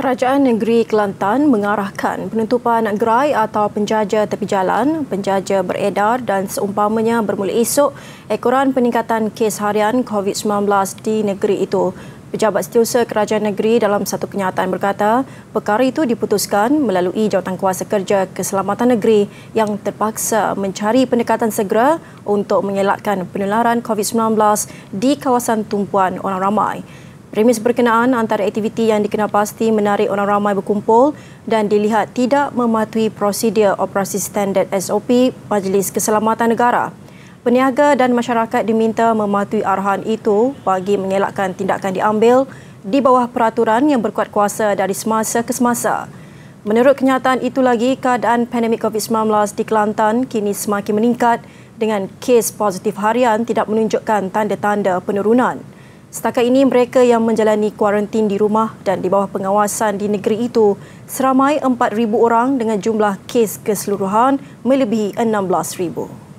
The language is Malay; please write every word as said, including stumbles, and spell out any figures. Kerajaan Negeri Kelantan mengarahkan penutupan gerai atau penjaja tepi jalan, penjaja beredar dan seumpamanya bermula esok ekoran peningkatan kes harian COVID sembilan belas di negeri itu. Pejabat Setiausaha Kerajaan Negeri dalam satu kenyataan berkata, perkara itu diputuskan melalui Jawatankuasa Kerja Keselamatan Negeri yang terpaksa mencari pendekatan segera untuk mengelakkan penularan COVID sembilan belas di kawasan tumpuan orang ramai. Premis berkenaan antara aktiviti yang dikenal pasti menarik orang ramai berkumpul dan dilihat tidak mematuhi prosedur operasi standard S O P Majlis Keselamatan Negara. Peniaga dan masyarakat diminta mematuhi arahan itu bagi mengelakkan tindakan diambil di bawah peraturan yang berkuat kuasa dari semasa ke semasa. Menurut kenyataan itu lagi, keadaan pandemik COVID sembilan belas di Kelantan kini semakin meningkat dengan kes positif harian tidak menunjukkan tanda-tanda penurunan. Setakat ini, mereka yang menjalani kuarantin di rumah dan di bawah pengawasan di negeri itu seramai empat ribu orang dengan jumlah kes keseluruhan melebihi enam belas ribu.